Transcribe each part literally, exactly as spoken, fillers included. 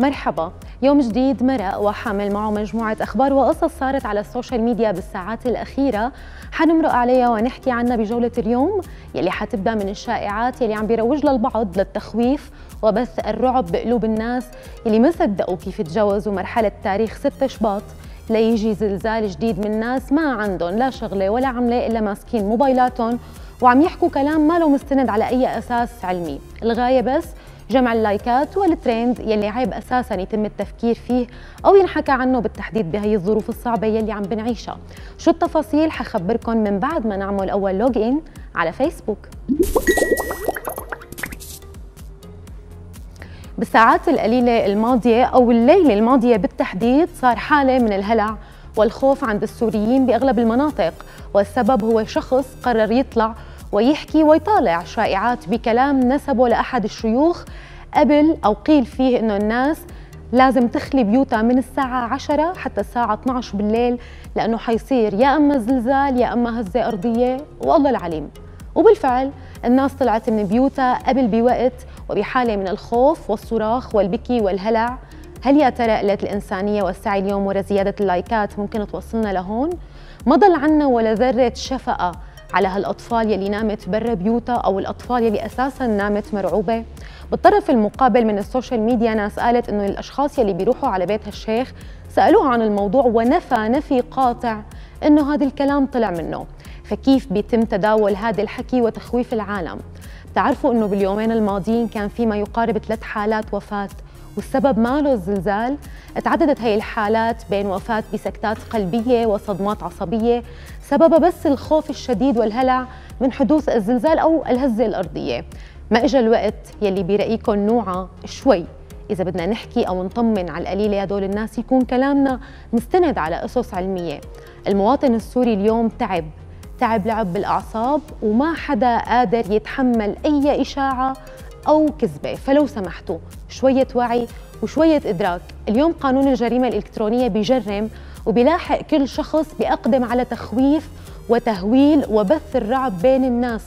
مرحبا، يوم جديد مرق وحامل معه مجموعة أخبار وقصص صارت على السوشيال ميديا بالساعات الأخيرة، حنمرق عليها ونحكي عنها بجولة اليوم يلي حتبدأ من الشائعات يلي عم بيروج للبعض للتخويف وبث الرعب بقلوب الناس يلي ما صدقوا كيف تجاوزوا مرحلة تاريخ ستة شباط ليجي زلزال جديد من ناس ما عندهم لا شغلة ولا عملة إلا ماسكين موبايلاتهم وعم يحكوا كلام ما له مستند على أي أساس علمي، الغاية بس جمع اللايكات والترند يلي عيب أساساً يتم التفكير فيه أو ينحكى عنه بالتحديد بهي الظروف الصعبة يلي عم بنعيشها. شو التفاصيل؟ حخبركن من بعد ما نعمل أول لوج إن على فيسبوك. بالساعات القليلة الماضية أو الليلة الماضية بالتحديد صار حالة من الهلع والخوف عند السوريين بأغلب المناطق، والسبب هو شخص قرر يطلع ويحكي ويطالع شائعات بكلام نسبه لأحد الشيوخ قبل أو قيل فيه إنه الناس لازم تخلي بيوتها من الساعة عشرة حتى الساعة اثنعش بالليل لأنه حيصير يا أما زلزال يا أما هزة أرضية والله العليم. وبالفعل الناس طلعت من بيوتها قبل بوقت وبحالة من الخوف والصراخ والبكي والهلع. هل يا ترى قلة الإنسانية والسعي اليوم ورا زيادة اللايكات ممكن توصلنا لهون؟ ما ضل عنا ولا ذرة شفقة على هالأطفال يلي نامت برا بيوتها أو الأطفال يلي أساساً نامت مرعوبة. بالطرف المقابل من السوشيال ميديا ناس قالت إنه الأشخاص يلي بيروحوا على بيت هالشيخ سألوه عن الموضوع ونفى نفي قاطع إنه هذا الكلام طلع منه، فكيف بيتم تداول هذا الحكي وتخويف العالم؟ بتعرفوا إنه باليومين الماضيين كان في ما يقارب ثلاث حالات وفاة والسبب ماله الزلزال. تعددت هي الحالات بين وفاة بسكتات قلبية وصدمات عصبية سببها بس الخوف الشديد والهلع من حدوث الزلزال أو الهزة الأرضية. ما إجا الوقت يلي برأيكم نوعه شوي إذا بدنا نحكي أو نطمن على القليلة هدول الناس يكون كلامنا مستند على أسس علمية؟ المواطن السوري اليوم تعب تعب لعب بالأعصاب وما حدا قادر يتحمل أي إشاعة أو كذبة، فلو سمحتوا شوية وعي وشوية إدراك. اليوم قانون الجريمة الإلكترونية بيجرم وبيلاحق كل شخص بيقدم على تخويف وتهويل وبث الرعب بين الناس،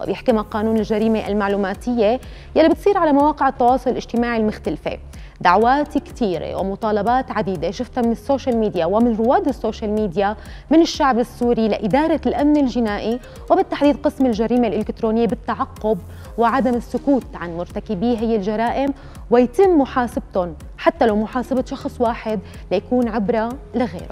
وبيحكمها قانون الجريمة المعلوماتية يلي بتصير على مواقع التواصل الاجتماعي المختلفة. دعوات كثيرة ومطالبات عديدة شفتها من السوشيال ميديا ومن رواد السوشيال ميديا من الشعب السوري لإدارة الأمن الجنائي وبالتحديد قسم الجريمة الإلكترونية بالتعقب وعدم السكوت عن مرتكبي هي الجرائم ويتم محاسبتهم حتى لو محاسبة شخص واحد ليكون عبرة لغيره.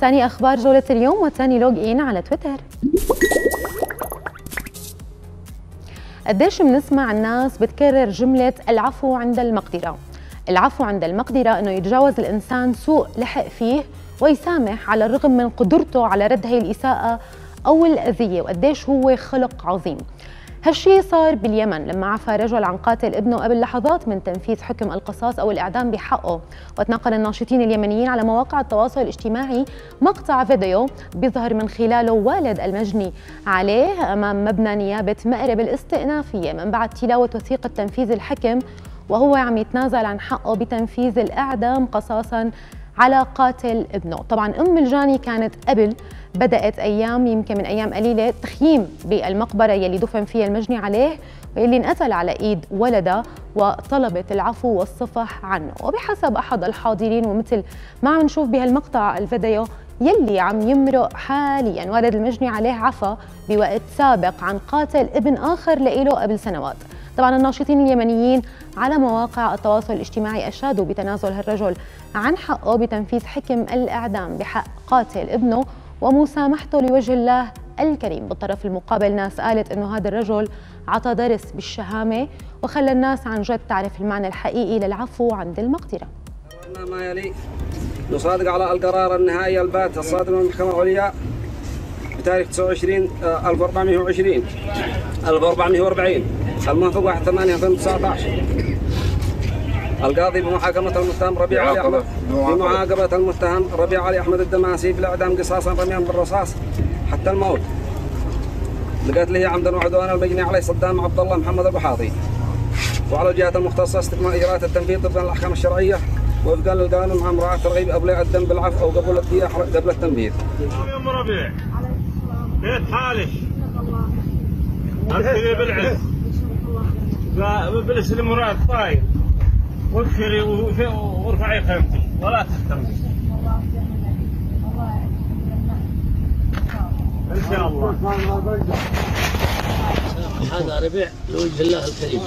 ثاني أخبار جولة اليوم وثاني لوج إن على تويتر. قديش بنسمع الناس بتكرر جملة العفو عند المقدرة؟ العفو عند المقدرة إنه يتجاوز الإنسان سوء لحق فيه ويسامح على الرغم من قدرته على رد هي الإساءة أو الأذية، وقديش هو خلق عظيم. هالشي صار باليمن لما عفى رجل عن قاتل ابنه قبل لحظات من تنفيذ حكم القصاص أو الإعدام بحقه، وتنقل الناشطين اليمنيين على مواقع التواصل الاجتماعي مقطع فيديو بيظهر من خلاله والد المجني عليه أمام مبنى نيابة مأرب الاستئنافية من بعد تلاوة وثيقة تنفيذ الحكم وهو عم يتنازل عن حقه بتنفيذ الإعدام قصاصاً على قاتل ابنه. طبعا أم الجاني كانت قبل بدأت أيام يمكن من أيام قليلة تخييم بالمقبرة يلي دفن فيها المجني عليه ويلي انقتل على إيد ولدها وطلبت العفو والصفح عنه، وبحسب أحد الحاضرين ومثل ما عم نشوف بهالمقطع الفيديو يلي عم يمرق حاليا ولد المجني عليه عفى بوقت سابق عن قاتل ابن آخر لإله قبل سنوات. طبعا الناشطين اليمنيين على مواقع التواصل الاجتماعي أشادوا بتنازل هالرجل عن حقه بتنفيذ حكم الإعدام بحق قاتل ابنه ومسامحته لوجه الله الكريم. بالطرف المقابل ناس قالت إنه هذا الرجل عطى درس بالشهامة وخلى الناس عن جد تعرف المعنى الحقيقي للعفو عند المقدرة. ما يلي نصادق على القرار النهائي البات الصادر من المحكمة العليا بتاريخ تسعة وعشرين ألف وأربعمائة وعشرين ألف وأربعمائة وأربعين الموافق واحد ثمانية ألفين وتسعة عشر. القاضي بمحاكمة المتهم ربيع علي أحمد بمعاقبة المتهم ربيع علي أحمد الدماسي بالإعدام قصاصا رميا بالرصاص حتى الموت لقتله عمدا وعدوانا المجني عليه صدام عبد الله محمد البحاضي، وعلى الجهات المختصة استكمال إجراءات التنفيذ طبقا للأحكام الشرعية وفقا للقانون مع مراعاة ترغيب أولياء الدم بالعفو أو قبل الدية قبل التنفيذ. يا أم ربيع بيت حالش أبتلي بالعز لا بالسلم مراد طاير وابشري وارفعي خيمتك ولا تحترمي ان شاء الله. هذا ربيع لوجه الله الكريم.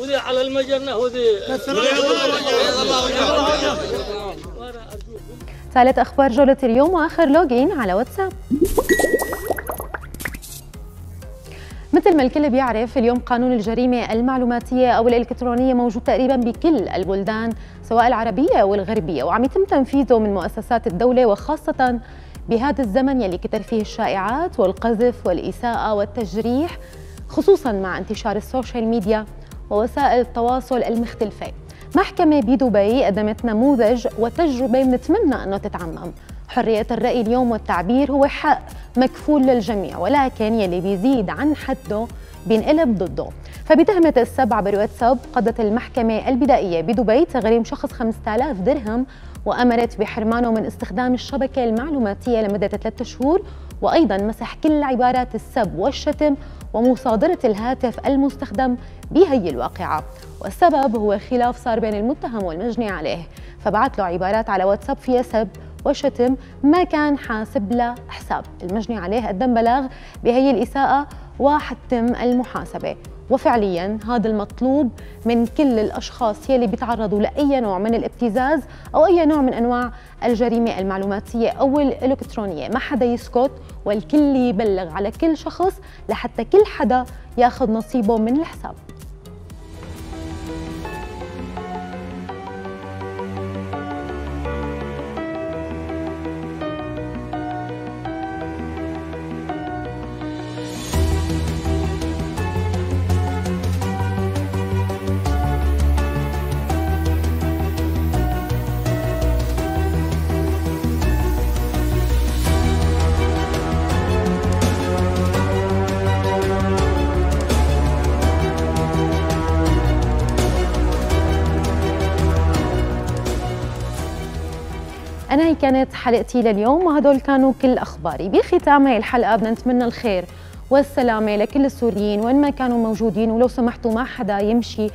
وذي على المجنه وذي ثالث أخبار جولة اليوم وآخر لوجين على واتساب. مثل ما الكل بيعرف اليوم قانون الجريمة المعلوماتية أو الإلكترونية موجود تقريبا بكل البلدان سواء العربية والغربية، وعم يتم تنفيذه من مؤسسات الدولة وخاصة بهذا الزمن يلي كتر فيه الشائعات والقذف والإساءة والتجريح، خصوصا مع انتشار السوشيال ميديا ووسائل التواصل المختلفة. محكمة بدبي قدمت نموذج وتجربة بنتمنى أنه تتعمم. حرية الرأي اليوم والتعبير هو حق مكفول للجميع، ولكن يلي بيزيد عن حده بينقلب ضده. فبتهمة السبع عبر واتساب قضت المحكمة البدائية بدبي تغريم شخص خمسة آلاف درهم وأمرت بحرمانه من استخدام الشبكة المعلوماتية لمدة ثلاثة شهور، وأيضا مسح كل عبارات السب والشتم ومصادرة الهاتف المستخدم بهي الواقعة، والسبب هو خلاف صار بين المتهم والمجني عليه، فبعت له عبارات على واتساب فيها سب وشتم ما كان حاسب له حساب. المجني عليه قدم بلاغ بهي الإساءة وحتم المحاسبة، وفعليا هذا المطلوب من كل الأشخاص يلي بيتعرضوا لأي نوع من الابتزاز أو أي نوع من أنواع الجريمة المعلوماتية أو الإلكترونية، ما حدا يسكت والكل يبلغ على كل شخص لحتى كل حدا ياخذ نصيبه من الحساب. أنا هي كانت حلقتي لليوم وهدول كانوا كل أخباري. بختام هاي الحلقة بدنا نتمنى الخير والسلامة لكل السوريين وين ما كانوا موجودين، ولو سمحتوا ما حدا يمشي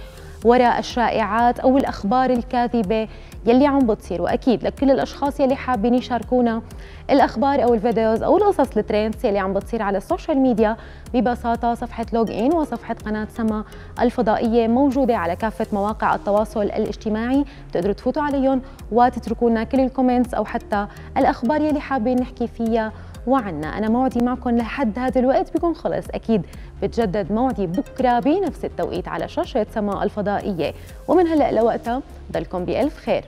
وراء الشائعات أو الأخبار الكاذبة يلي عم بتصير، وأكيد لكل الأشخاص يلي حابين يشاركونا الأخبار أو الفيديوز أو القصص الترندز يلي عم بتصير على السوشيال ميديا، ببساطة صفحة لوج إن وصفحة قناة سما الفضائية موجودة على كافة مواقع التواصل الاجتماعي، بتقدروا تفوتوا عليهم وتتركوا لنا كل الكومنتس أو حتى الأخبار يلي حابين نحكي فيها وعنا. أنا موعدي معكم لحد هذا الوقت بيكون خلص، أكيد بتجدد موعدي بكرة بنفس التوقيت على شاشة سما الفضائية، ومن هلأ لوقتها ضلكم بألف خير.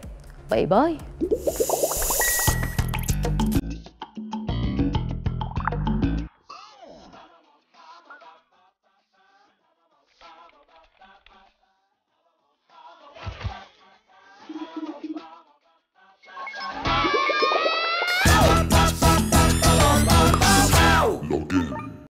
باي باي.